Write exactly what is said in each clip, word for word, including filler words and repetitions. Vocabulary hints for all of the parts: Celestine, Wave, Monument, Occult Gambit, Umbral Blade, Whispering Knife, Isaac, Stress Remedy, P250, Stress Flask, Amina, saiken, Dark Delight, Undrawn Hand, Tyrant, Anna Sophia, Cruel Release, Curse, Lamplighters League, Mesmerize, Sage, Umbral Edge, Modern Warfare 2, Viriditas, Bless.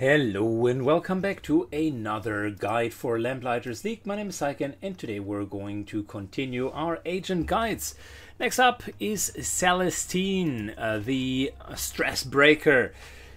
Hello and welcome back to another guide for Lamplighters League. My name is Saiken and today we're going to continue our agent guides. Next up is Celestine, uh, the stress breaker.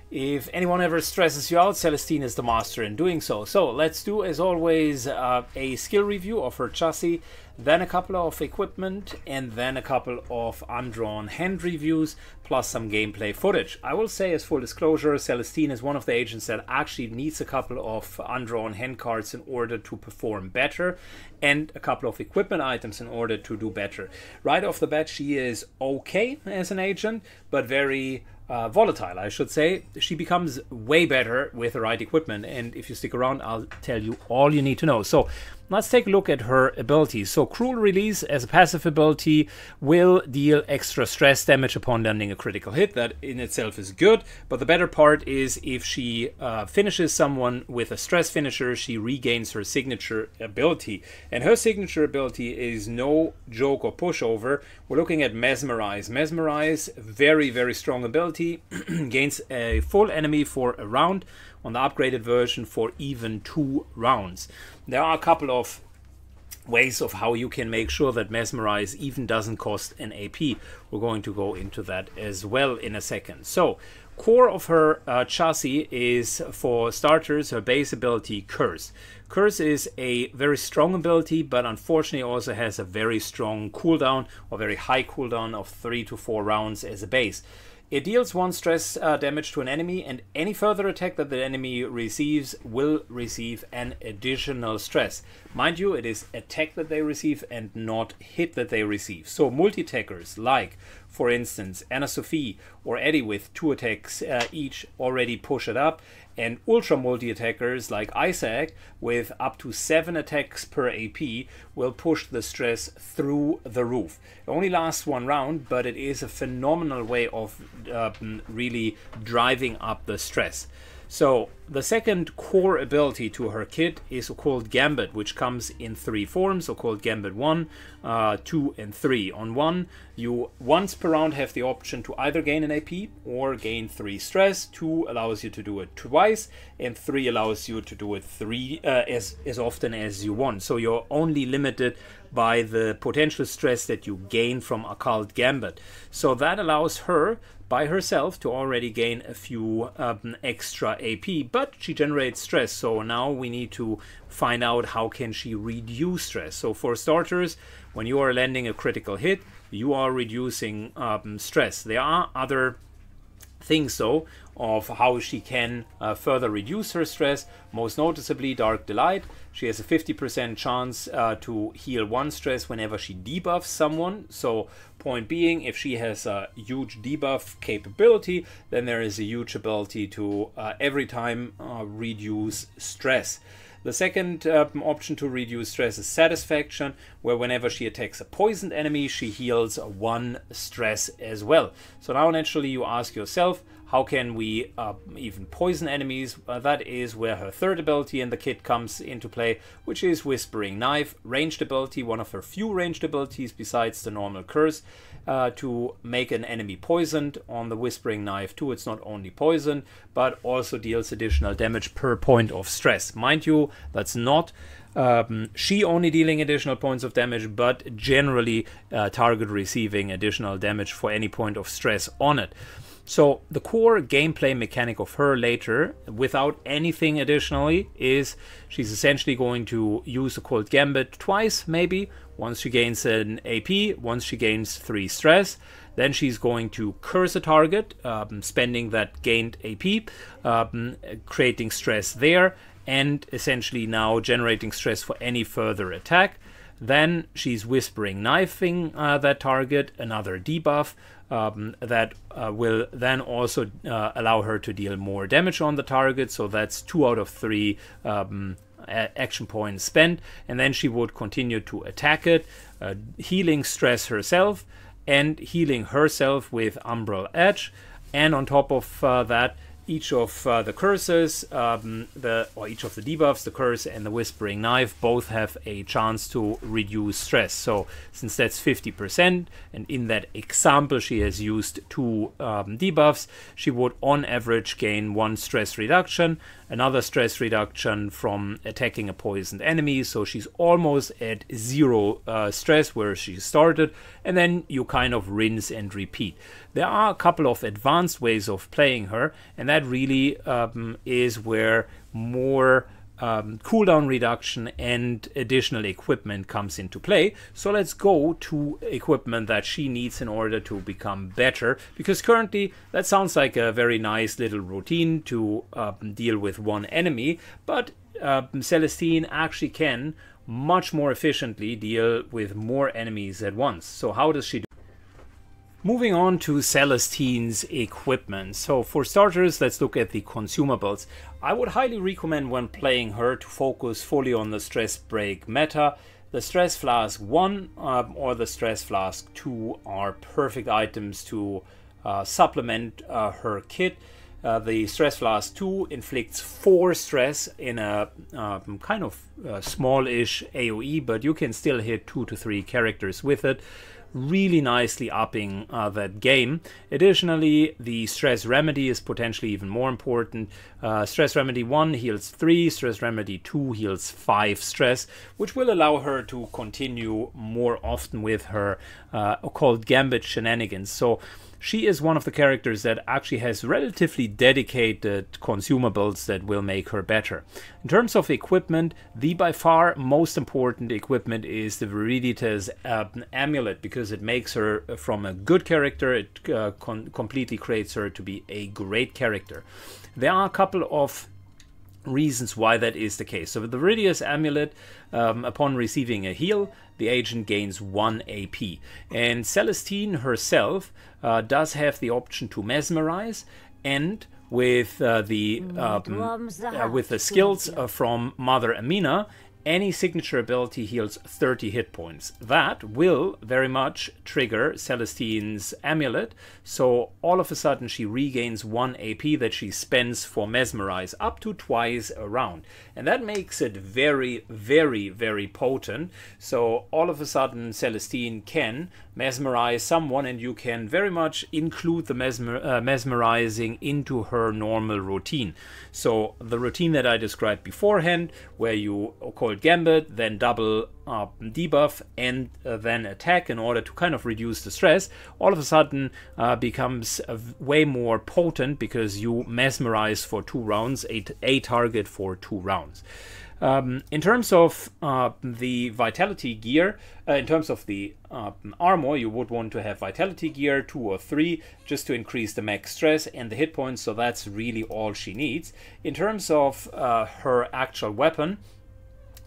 If anyone ever stresses you out, Celestine is the master in doing so. So let's do, as always, uh, a skill review of her chassis, then a couple of equipment, and then a couple of undrawn hand reviews, plus some gameplay footage. I will say, as full disclosure, Celestine is one of the agents that actually needs a couple of undrawn hand cards in order to perform better, and a couple of equipment items in order to do better. Right off the bat, she is okay as an agent, but very uh, volatile, I should say. She becomes way better with the right equipment, and if you stick around, I'll tell you all you need to know. So let's take a look at her abilities. So Cruel Release as a passive ability will deal extra stress damage upon landing a critical hit. That in itself is good, but the better part is if she uh, finishes someone with a stress finisher, she regains her signature ability. And her signature ability is no joke or pushover. We're looking at Mesmerize. Mesmerize, very, very strong ability, gains a full enemy for a round. On the upgraded version, for even two rounds. There are a couple of ways of how you can make sure that Mesmerize even doesn't cost an A P. We're going to go into that as well in a second. So, core of her uh, chassis is, for starters, her base ability Curse. Curse is a very strong ability, but unfortunately also has a very strong cooldown, or very high cooldown, of three to four rounds as a base. It deals one stress uh, damage to an enemy, and any further attack that the enemy receives will receive an additional stress. Mind you, it is attack that they receive and not hit that they receive. So multi-attackers like, for instance, Anna Sophia or Eddie with two attacks uh, each already push it up, and ultra multi-attackers like Isaac with up to seven attacks per A P will push the stress through the roof. It only lasts one round, but it is a phenomenal way of um, really driving up the stress. So the second core ability to her kit is Occult Gambit, which comes in three forms. Occult Gambit one, uh, two, and three. On one, you once per round have the option to either gain an A P or gain three stress. Two allows you to do it twice, and three allows you to do it three uh, as as often as you want. So you're only limited by the potential stress that you gain from Occult Gambit. So that allows her, by herself, to already gain a few um, extra A P, but she generates stress, so now we need to find out how can she reduce stress. So for starters, when you are landing a critical hit, you are reducing um, stress. There are other things, though, of how she can uh, further reduce her stress, most noticeably Dark Delight. She has a fifty percent chance uh, to heal one stress whenever she debuffs someone. So point being, if she has a huge debuff capability, then there is a huge ability to uh, every time uh, reduce stress. The second uh, option to reduce stress is Satisfaction, where whenever she attacks a poisoned enemy, she heals one stress as well. So now naturally you ask yourself, how can we uh, even poison enemies? Uh, that is where her third ability in the kit comes into play, which is Whispering Knife, ranged ability, one of her few ranged abilities besides the normal Curse, uh, to make an enemy poisoned. On the Whispering Knife too, it's not only poisoned, but also deals additional damage per point of stress. Mind you, that's not um, she only dealing additional points of damage, but generally uh, target receiving additional damage for any point of stress on it. So the core gameplay mechanic of her later, without anything additionally, is she's essentially going to use Occult Gambit twice, maybe. Once she gains an A P, once she gains three stress, then she's going to curse a target, um, spending that gained A P, um, creating stress there, and essentially now generating stress for any further attack. Then she's Whispering Knifing uh, that target, another debuff um, that uh, will then also uh, allow her to deal more damage on the target. So that's two out of three um, action points spent. And then she would continue to attack it, uh, healing stress herself and healing herself with Umbral Edge. And on top of uh, that, each of uh, the curses, um, the or each of the debuffs, the curse and the Whispering Knife, both have a chance to reduce stress. So since that's fifty percent, and in that example she has used two um, debuffs, she would on average gain one stress reduction, another stress reduction from attacking a poisoned enemy. So she's almost at zero uh, stress where she started, and then you kind of rinse and repeat. There are a couple of advanced ways of playing her, and that really um, is where more um, cooldown reduction and additional equipment comes into play. So let's go to equipment that she needs in order to become better, because currently that sounds like a very nice little routine to um, deal with one enemy, but uh, Celestine actually can much more efficiently deal with more enemies at once. So how does she do? Moving on to Celestine's equipment. So for starters, let's look at the consumables. I would highly recommend when playing her to focus fully on the Stress Break meta. The Stress Flask one um, or the Stress Flask two are perfect items to uh, supplement uh, her kit. Uh, the Stress Flask two inflicts four stress in a um, kind of uh, small-ish A O E, but you can still hit two to three characters with it, really nicely upping uh, that game. Additionally, the Stress Remedy is potentially even more important. Uh, Stress Remedy one heals three, Stress Remedy two heals five stress, which will allow her to continue more often with her uh, Occult Gambit shenanigans. So she is one of the characters that actually has relatively dedicated consumables that will make her better. In terms of equipment, the by far most important equipment is the Viriditas uh, amulet, because it makes her from a good character, it uh, completely creates her to be a great character. There are a couple of reasons why that is the case. So with the Viriditas amulet, um, upon receiving a heal, the agent gains one A P, and Celestine herself uh, does have the option to mesmerize, and with uh, the um, uh, with the skills uh, from Mother Amina, any signature ability heals thirty hit points. That will very much trigger Celestine's amulet, so all of a sudden she regains one A P that she spends for Mesmerize up to twice a round, and that makes it very, very, very potent. So all of a sudden Celestine can mesmerize someone, and you can very much include the mesmer uh, mesmerizing into her normal routine. So the routine that I described beforehand, where you Occult Gambit, then double uh, debuff and uh, then attack in order to kind of reduce the stress, all of a sudden uh, becomes uh, way more potent, because you mesmerize for two rounds, a, a target for two rounds. Um, in terms of uh, the vitality gear, uh, in terms of the uh, armor, you would want to have vitality gear two or three just to increase the max stress and the hit points, so that's really all she needs. In terms of uh, her actual weapon,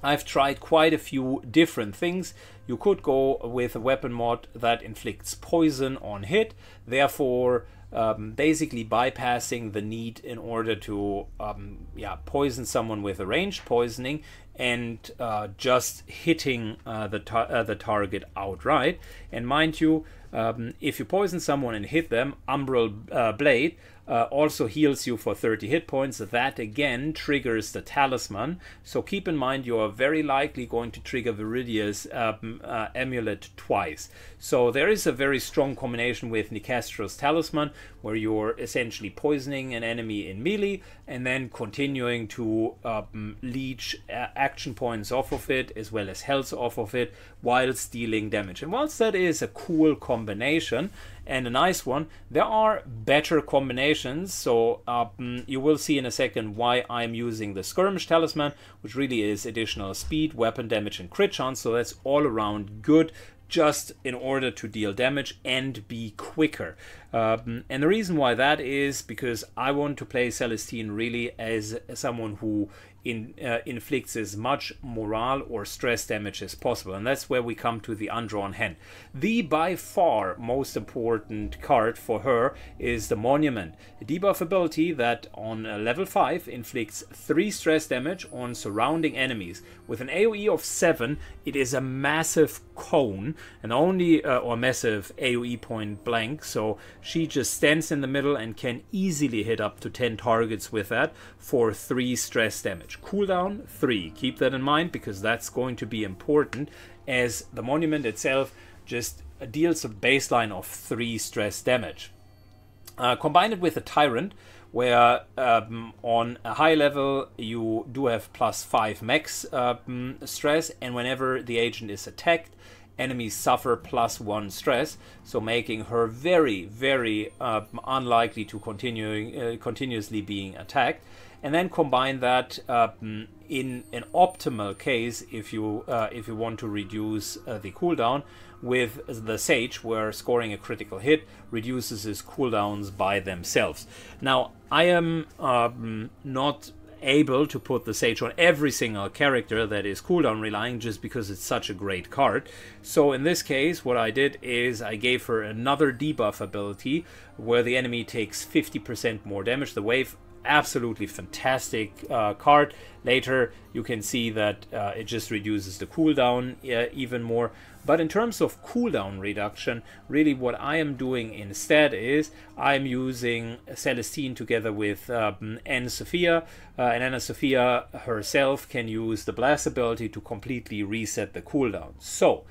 I've tried quite a few different things. You could go with a weapon mod that inflicts poison on hit, therefore um, basically bypassing the need in order to um, yeah, poison someone with a ranged poisoning, and uh, just hitting uh, the, tar uh, the target outright. And mind you, um, if you poison someone and hit them, Umbral uh, Blade uh, also heals you for thirty hit points. That again triggers the talisman. So keep in mind you are very likely going to trigger Viridia's um, uh, amulet twice. So there is a very strong combination with Nicastro's talisman, where you're essentially poisoning an enemy in melee and then continuing to um, leech uh, action points off of it, as well as health off of it, whilst dealing damage. And whilst that is a cool combination and a nice one, there are better combinations. So um, you will see in a second why I'm using the Skirmish Talisman, which really is additional speed, weapon damage, and crit chance. So that's all around good, just in order to deal damage and be quicker. Um, and the reason why that is because I want to play Celestine really as someone who in, uh, inflicts as much morale or stress damage as possible. And that's where we come to the Undrawn Hand. The by far most important card for her is the Monument, a debuff ability that on level five inflicts three stress damage on surrounding enemies. With an A O E of seven, it is a massive cone, and only uh, or massive A O E point blank. So She just stands in the middle and can easily hit up to ten targets with that for three stress damage. Cooldown three. Keep that in mind because that's going to be important, as the monument itself just deals a baseline of three stress damage. Uh, combine it with a Tyrant, where um, on a high level you do have plus five max uh, stress, and whenever the agent is attacked, enemies suffer plus one stress, so making her very, very uh, unlikely to continuing, uh, continuously being attacked. And then combine that uh, in an optimal case, if you uh, if you want to reduce uh, the cooldown, with the Sage, where scoring a critical hit reduces his cooldowns by themselves. Now, I am um, not able to put the Sage on every single character that is cooldown relying, just because it's such a great card. So in this case, what I did is I gave her another debuff ability where the enemy takes fifty percent more damage. The Wave, absolutely fantastic uh, card. Later you can see that uh, it just reduces the cooldown uh, even more. But in terms of cooldown reduction, really what I am doing instead is I'm using Celestine together with uh, Anna Sophia. Uh, and Anna Sophia herself can use the Bless ability to completely reset the cooldown. So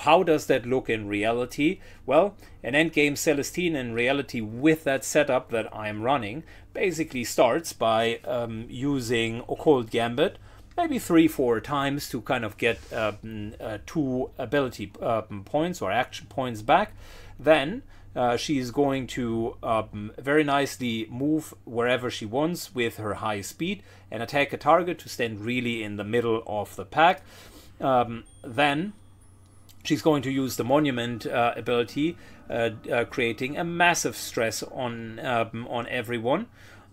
how does that look in reality? Well, an endgame Celestine in reality with that setup that I'm running basically starts by um, using Occult Gambit maybe three, four times to kind of get uh, uh, two ability uh, points or action points back. Then uh, she is going to uh, very nicely move wherever she wants with her high speed and attack a target to stand really in the middle of the pack. Um, then she's going to use the Monument uh, ability, uh, uh, creating a massive stress on, uh, on everyone.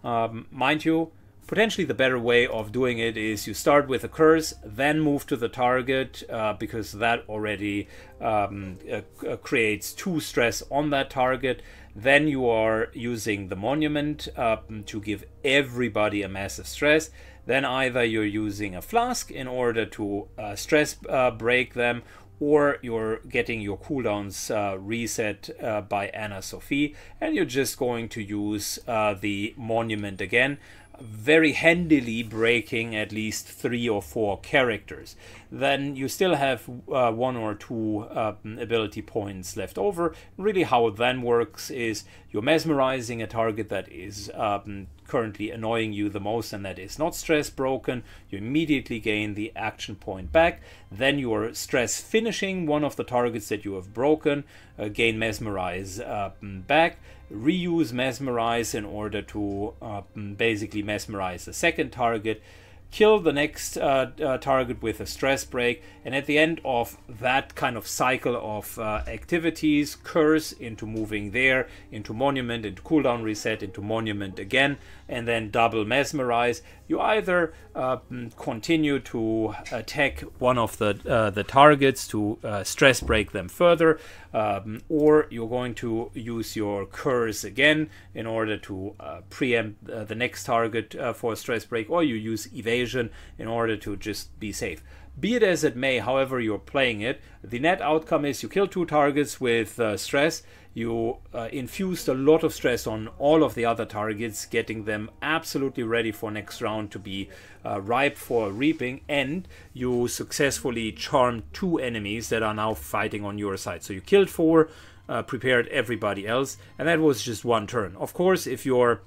Um, mind you, potentially the better way of doing it is you start with a Curse, then move to the target, uh, because that already um, uh, creates two stress on that target. Then you are using the Monument uh, to give everybody a massive stress. Then either you're using a Flask in order to uh, stress uh, break them, or you're getting your cooldowns uh, reset uh, by Anna Sophie, and you're just going to use uh, the Monument again, very handily breaking at least three or four characters. Then you still have uh, one or two uh, ability points left over. Really how it then works is you're mesmerizing a target that is um, currently annoying you the most and that is not stress broken. You immediately gain the action point back. Then you are stress finishing one of the targets that you have broken, uh, gain mesmerize uh, back, reuse mesmerize in order to uh, basically mesmerize the second target, kill the next uh, uh, target with a stress break, and at the end of that kind of cycle of uh, activities, Curse into moving there, into Monument, into cooldown reset, into Monument again, and then double mesmerize. You either uh, continue to attack one of the uh, the targets to uh, stress break them further, um, or you're going to use your Curse again in order to uh, preempt uh, the next target uh, for a stress break, or you use evasion in order to just be safe. Be it as it may, however you're playing it, the net outcome is you kill two targets with uh, stress. You uh, infused a lot of stress on all of the other targets, getting them absolutely ready for next round to be uh, ripe for reaping, and you successfully charmed two enemies that are now fighting on your side. So you killed four, uh, prepared everybody else, and that was just one turn. Of course, if you're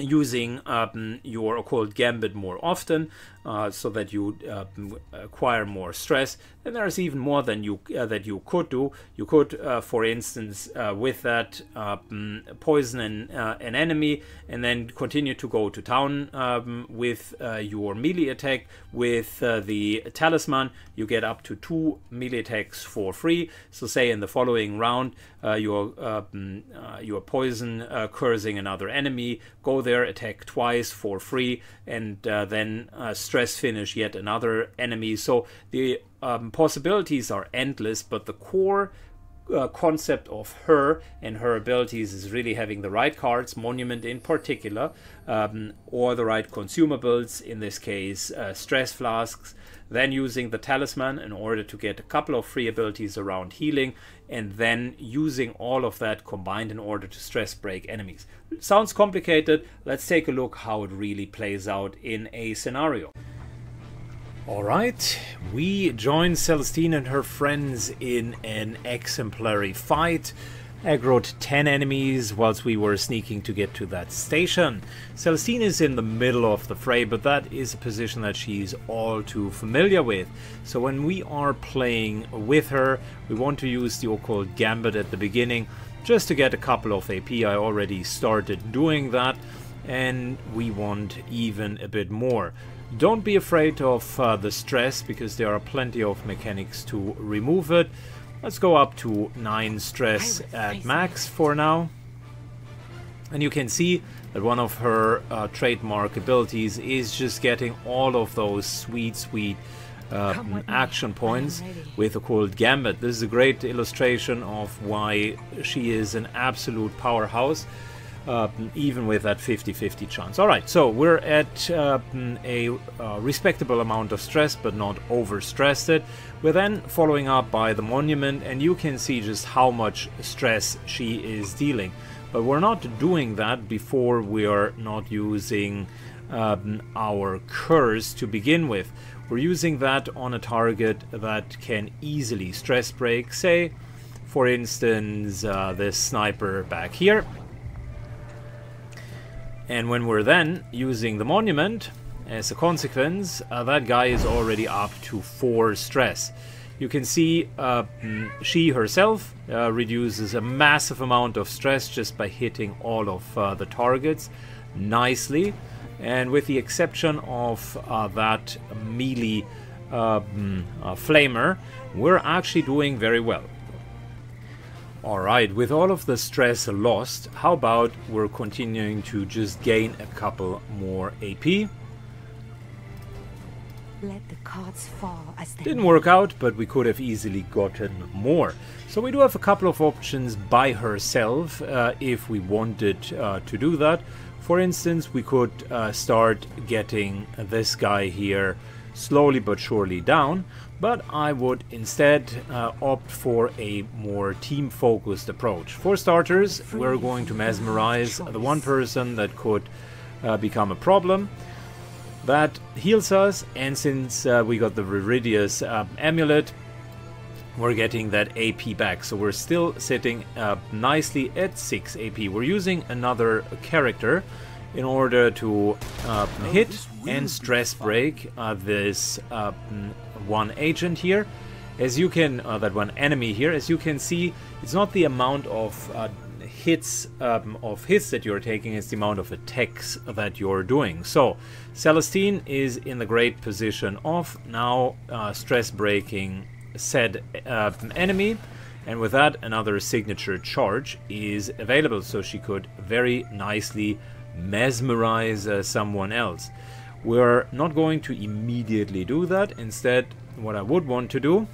using um, your Occult Gambit more often uh, so that you uh, acquire more stress, then there's even more than you uh, that you could do. You could uh, for instance uh, with that uh, poison an, uh, an enemy and then continue to go to town um, with uh, your melee attack. With uh, the talisman you get up to two melee attacks for free, so say in the following round uh, you're, uh, uh, you're poison uh, cursing another enemy, go there, attack twice for free, and uh, then uh, stress finish yet another enemy. So the um, possibilities are endless, but the core uh, concept of her and her abilities is really having the right cards, Monument in particular, um, or the right consumables, in this case uh, stress flasks, then using the talisman in order to get a couple of free abilities around healing, and then using all of that combined in order to stress break enemies. Sounds complicated. Let's take a look how it really plays out in a scenario. Alright, we join Celestine and her friends in an exemplary fight. Aggroed ten enemies whilst we were sneaking to get to that station. Celestine is in the middle of the fray, but that is a position that she's all too familiar with. So when we are playing with her, we want to use the Occult Gambit at the beginning just to get a couple of A P. I already started doing that, and we want even a bit more. Don't be afraid of uh, the stress, because there are plenty of mechanics to remove it. Let's go up to nine stress at max for now. And you can see that one of her uh, trademark abilities is just getting all of those sweet, sweet uh, action points with Occult Gambit. This is a great illustration of why she is an absolute powerhouse, uh, even with that fifty fifty chance. All right, so we're at uh, a uh, respectable amount of stress, but not overstressed it. We're then following up by the Monument, and you can see just how much stress she is dealing. But we're not doing that before we are not using um, our Curse to begin with. We're using that on a target that can easily stress break, say, for instance, uh, this sniper back here. And when we're then using the Monument, as a consequence, uh, that guy is already up to four stress. You can see uh, she herself uh, reduces a massive amount of stress just by hitting all of uh, the targets nicely. And with the exception of uh, that melee uh, uh, flamer, we're actually doing very well. Alright, with all of the stress lost, how about we're continuing to just gain a couple more A P? Let the cards fall as they didn't work out, but we could have easily gotten more. So we do have a couple of options by herself uh, if we wanted uh, to do that. For instance, we could uh, start getting this guy here slowly but surely down, but I would instead uh, opt for a more team-focused approach. For starters, we're going to mesmerize the one person that could uh, become a problem. That heals us, and since uh, we got the Viriditas uh, amulet, we're getting that A P back. So we're still sitting uh, nicely at six A P. We're using another character in order to uh, hit and stress break uh, this uh, one agent here. As you can, uh, that one enemy here, as you can see, it's not the amount of uh, hits um, of hits that you're taking, is the amount of attacks that you're doing. So Celestine is in the great position of now uh, stress breaking said uh, enemy, and with that another signature charge is available, so she could very nicely mesmerize uh, someone else. We're not going to immediately do that. Instead, what I would want to do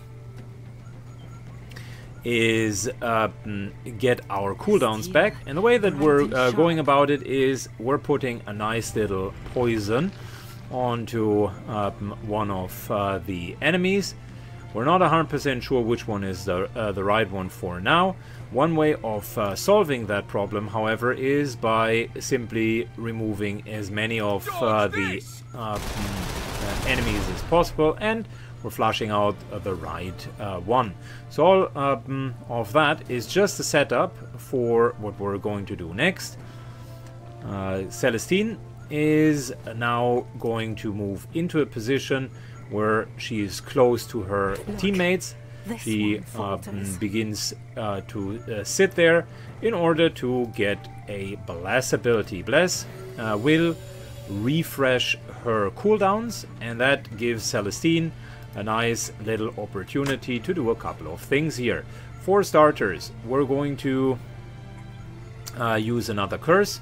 is uh, get our cooldowns back, and the way that we're uh, going about it is we're putting a nice little poison onto uh, one of uh, the enemies. We're not one hundred percent sure which one is the, uh, the right one for now. One way of uh, solving that problem, however, is by simply removing as many of uh, the uh, enemies as possible, and we're flashing out uh, the right uh, one. So all um, of that is just a setup for what we're going to do next. Uh, Celestine is now going to move into a position where she is close to her teammates. She uh, begins uh, to uh, sit there in order to get a Bless ability. Bless uh, will refresh her cooldowns, and that gives Celestine a nice little opportunity to do a couple of things here. For starters, we're going to uh, use another Curse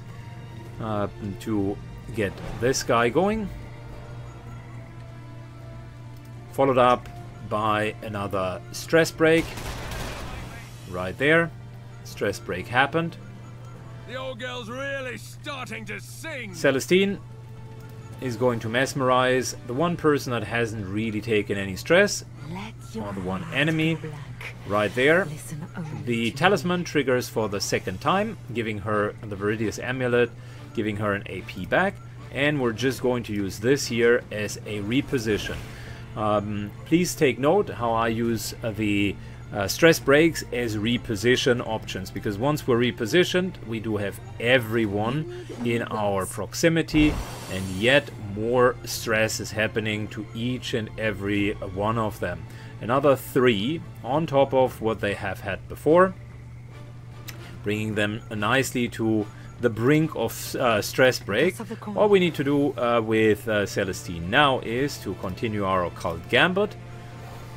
uh, to get this guy going, followed up by another stress break right there. Stress break happened. The old girl's really starting to sing. Celestine is going to mesmerize the one person that hasn't really taken any stress, or the one enemy, right there. The talisman triggers for the second time, giving her the Viriditas amulet, giving her an A P back, and we're just going to use this here as a reposition. Um, please take note how I use the uh, stress breaks as reposition options, because once we're repositioned, we do have everyone in our proximity, and yet more stress is happening to each and every one of them. Another three on top of what they have had before, bringing them nicely to the brink of uh, stress break. What we need to do uh, with uh, Celestine now is to continue our Occult Gambit.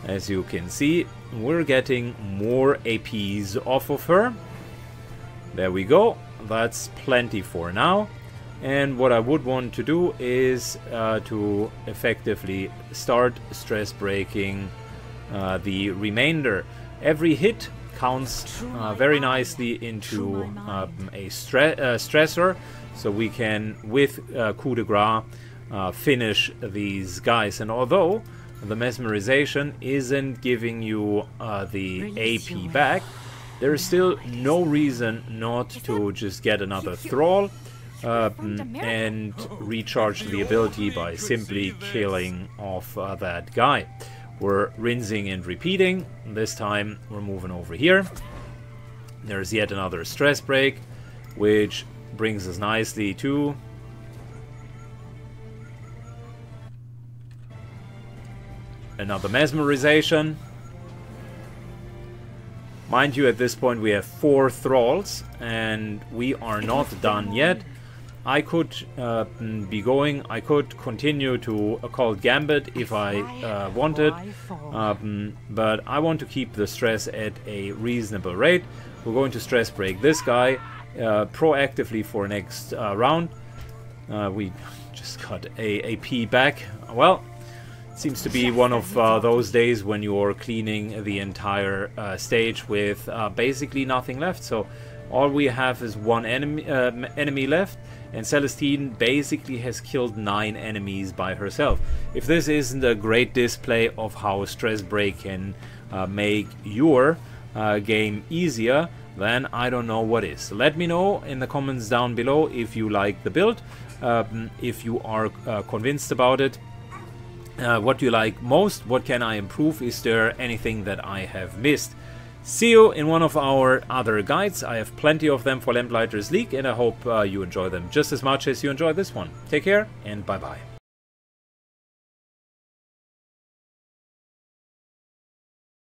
As you can see, we're getting more A Ps off of her. There we go, that's plenty for now. And what I would want to do is uh, to effectively start stress breaking uh, the remainder. Every hit counts uh, very nicely into um, a stre uh, stressor, so we can, with uh, coup de grace, uh, finish these guys. And although the mesmerization isn't giving you uh, the A P back, there is still no reason not to just get another thrall. Uh, and recharge the ability by simply killing off uh, that guy. We're rinsing and repeating. This time we're moving over here. There's yet another stress break, which brings us nicely to another mesmerization. Mind you, at this point we have four thralls, and we are not done yet. I could uh, be going, I could continue to Occult Gambit if I uh, wanted, um, but I want to keep the stress at a reasonable rate. We're going to stress break this guy uh, proactively for next uh, round. Uh, we just got a A P back. Well, it seems to be one of uh, those days when you're cleaning the entire uh, stage with uh, basically nothing left. So all we have is one enemy, uh, enemy left. And Celestine basically has killed nine enemies by herself. If this isn't a great display of how stress break can uh, make your uh, game easier, then I don't know what is. Let me know in the comments down below if you like the build, um, if you are uh, convinced about it. Uh, what do you like most? What can I improve? Is there anything that I have missed? See you in one of our other guides. I have plenty of them for Lamplighters League, and I hope uh, you enjoy them just as much as you enjoy this one. Take care, and bye-bye.